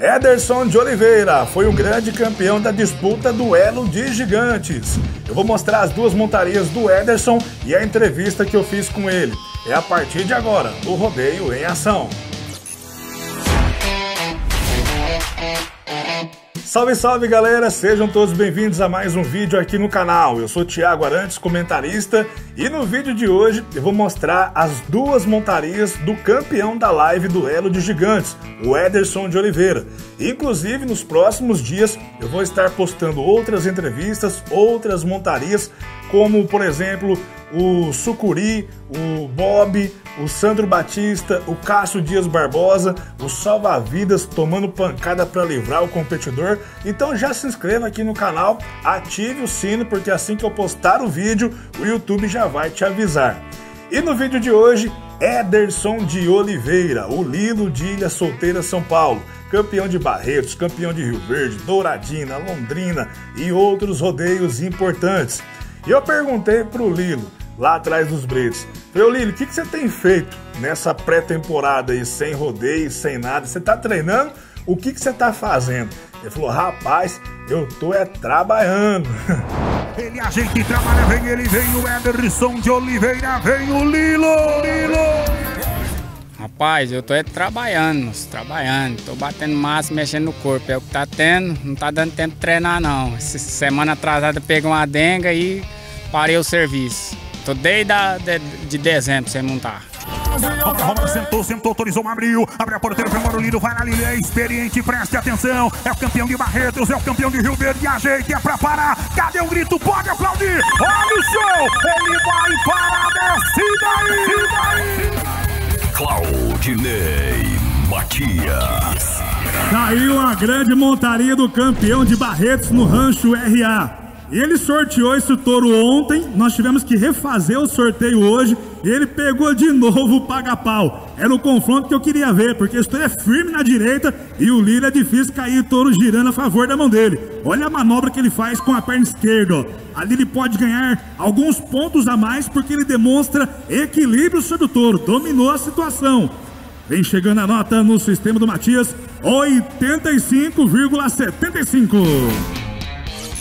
Ederson de Oliveira foi o grande campeão da disputa Duelo de Gigantes. Eu vou mostrar as duas montarias do Ederson e a entrevista que eu fiz com ele. É a partir de agora, o Rodeio em Ação. Salve, salve, galera! Sejam todos bem-vindos a mais um vídeo aqui no canal. Eu sou Thiago Arantes, comentarista, e no vídeo de hoje eu vou mostrar as duas montarias do campeão da live Duelo de Gigantes, o Ederson de Oliveira. Inclusive, nos próximos dias eu vou estar postando outras entrevistas, outras montarias, como, por exemplo, o Sucuri, o Bob, o Sandro Batista, o Cássio Dias Barbosa, o Salva-Vidas tomando pancada para livrar o competidor. Então já se inscreva aqui no canal, ative o sino, porque assim que eu postar o vídeo, o YouTube já vai te avisar. E no vídeo de hoje, Ederson de Oliveira, o Lilo de Ilha Solteira, São Paulo. Campeão de Barretos, campeão de Rio Verde, Douradina, Londrina e outros rodeios importantes. E eu perguntei pro Lilo, lá atrás dos bretes, falei, Lilo, o que você tem feito nessa pré-temporada aí, sem rodeio, sem nada? Você tá treinando? O que você tá fazendo? Ele falou, rapaz, eu tô trabalhando. Ele ajeita e trabalha, vem o Ederson de Oliveira, vem o Lilo. Rapaz, eu tô trabalhando, tô batendo massa, mexendo no corpo, é o que tá tendo, não tá dando tempo de treinar não. Essa semana atrasada eu peguei uma denga e parei o serviço. Tô desde de dezembro sem montar. Romário sentou, autorizou, abriu a porteira, Jamarulino, vai na linha, é experiente, preste atenção, é o campeão de Barretos, é o campeão de Rio Verde, ajeita, é pra parar, cadê o grito, pode aplaudir, olha o show, ele vai para a descida aí, Claudinei Matias. Caiu a grande montaria do campeão de Barretos no Rancho RA. Ele sorteou esse touro ontem, nós tivemos que refazer o sorteio hoje, e ele pegou de novo o Paga Pau. Era o confronto que eu queria ver, porque esse touro é firme na direita e o Lilo é difícil cair, o touro girando a favor da mão dele. Olha a manobra que ele faz com a perna esquerda, ó. Ali ele pode ganhar alguns pontos a mais, porque ele demonstra equilíbrio sobre o touro, dominou a situação. Vem chegando a nota no sistema do Matias, 85,75.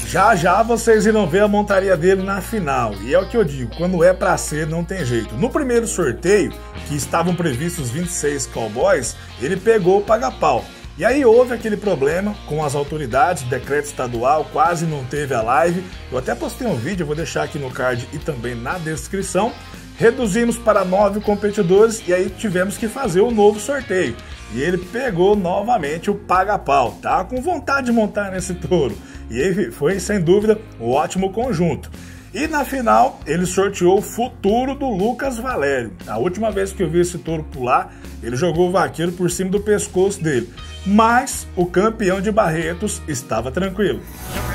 Já já vocês irão ver a montaria dele na final, e é o que eu digo, quando é pra ser não tem jeito. No primeiro sorteio, que estavam previstos 26 cowboys, ele pegou o Paga-Pau. E aí houve aquele problema com as autoridades, decreto estadual, quase não teve a live. Eu até postei um vídeo, vou deixar aqui no card e também na descrição. Reduzimos para 9 competidores e aí tivemos que fazer um novo sorteio. E ele pegou novamente o Paga-Pau, tá? Com vontade de montar nesse touro. E ele foi, sem dúvida, um ótimo conjunto. E na final, ele sorteou o Futuro do Lucas Valério. A última vez que eu vi esse touro pular, ele jogou o vaqueiro por cima do pescoço dele. Mas o campeão de Barretos estava tranquilo.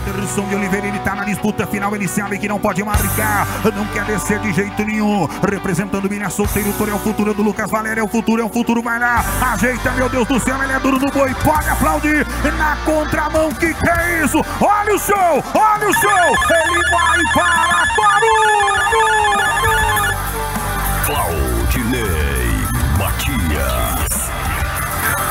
Ederson de Oliveira, ele tá na disputa final, ele sabe que não pode marcar, não quer descer de jeito nenhum. Representando o Ilha Solteira, o touro é o Futuro do Lucas Valério, é o futuro, vai lá, ajeita, meu Deus do céu, ele é duro do boi, pode aplaudir, na contramão, que é isso? Olha o show, ele vai para Baru! Claudinei Matias.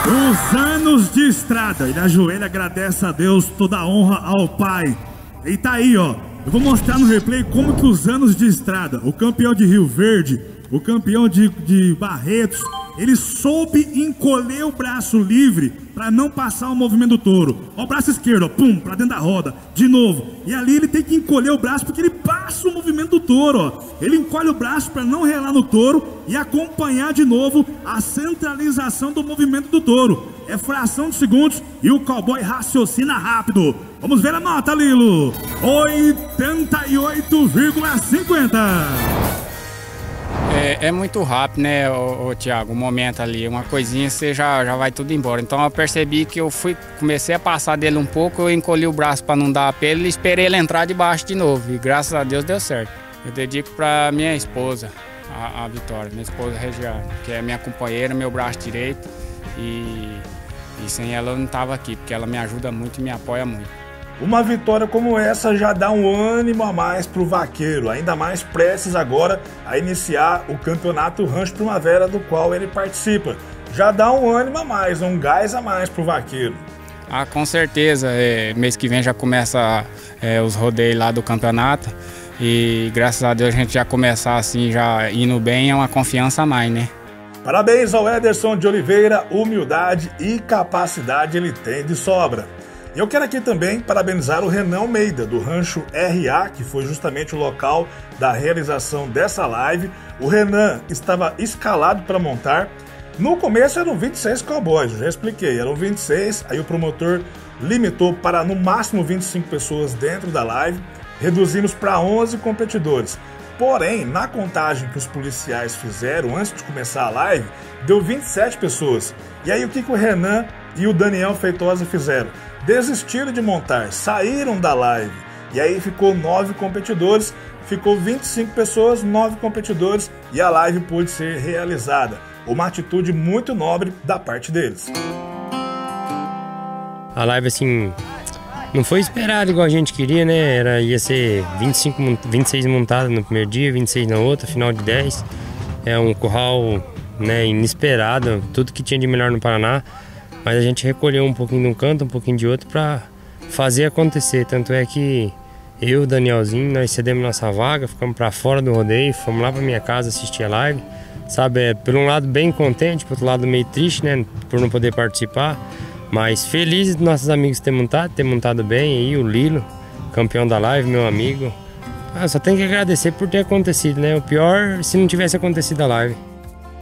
Os anos de estrada, ele ajoelha, agradece a Deus, toda a honra ao Pai. E tá aí, ó, eu vou mostrar no replay como que os anos de estrada, o campeão de Rio Verde, o campeão de Barretos, ele soube encolher o braço livre para não passar o movimento do touro. Ó, o braço esquerdo, ó, pum, pra dentro da roda, de novo. E ali ele tem que encolher o braço porque ele passa o movimento do touro, ó. Ele encolhe o braço para não relar no touro e acompanhar de novo a centralização do movimento do touro. É fração de segundos e o cowboy raciocina rápido. Vamos ver a nota, Lilo. 88,50. É muito rápido, né, Thiago? Um momento ali, uma coisinha, você já vai tudo embora. Então eu percebi que eu comecei a passar dele um pouco, eu encolhi o braço para não dar apelo e esperei ele entrar de baixo de novo. E graças a Deus deu certo. Eu dedico para minha esposa, a Vitória, minha esposa Regiane, que é minha companheira, meu braço direito. E sem ela eu não estava aqui, porque ela me ajuda muito e me apoia muito. Uma vitória como essa já dá um ânimo a mais para o vaqueiro, ainda mais prestes agora a iniciar o campeonato Rancho Primavera, do qual ele participa. já dá um ânimo a mais, um gás a mais pro vaqueiro. Ah, com certeza. Mês que vem já começa os rodeios lá do campeonato. E graças a Deus a gente já começar assim, já indo bem, é uma confiança a mais, né? Parabéns ao Ederson de Oliveira, humildade e capacidade ele tem de sobra. E eu quero aqui também parabenizar o Renan Meida, do Rancho RA, que foi justamente o local da realização dessa live. O Renan estava escalado para montar. No começo eram 26 cowboys, eu já expliquei, eram 26, aí o promotor limitou para no máximo 25 pessoas dentro da live. Reduzimos para 11 competidores, porém, na contagem que os policiais fizeram antes de começar a live, deu 27 pessoas. E aí o que o Renan e o Daniel Feitosa fizeram? Desistiram de montar, saíram da live, e aí ficou 9 competidores, ficou 25 pessoas, 9 competidores, e a live pôde ser realizada. Uma atitude muito nobre da parte deles. A live, assim... não foi esperado igual a gente queria, né? Ia ser 26 montadas no primeiro dia, 26 na outra, final de 10. É um curral, né, inesperado, tudo que tinha de melhor no Paraná. Mas a gente recolheu um pouquinho de um canto, um pouquinho de outro para fazer acontecer. Tanto é que eu, Danielzinho, nós cedemos nossa vaga, ficamos para fora do rodeio, fomos lá para minha casa assistir a live. Sabe, por um lado bem contente, por outro lado meio triste, né, por não poder participar. Mas felizes dos nossos amigos ter montado bem aí, o Lilo, campeão da live, meu amigo. Ah, só tenho que agradecer por ter acontecido, né? O pior se não tivesse acontecido a live.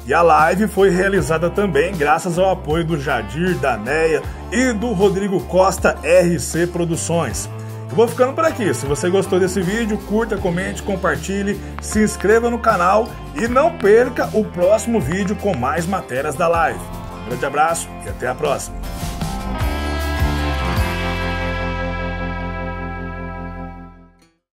E a live foi realizada também graças ao apoio do Jadir, da Neia e do Rodrigo Costa, RC Produções. Eu vou ficando por aqui. Se você gostou desse vídeo, curta, comente, compartilhe, se inscreva no canal e não perca o próximo vídeo com mais matérias da live. Um grande abraço e até a próxima.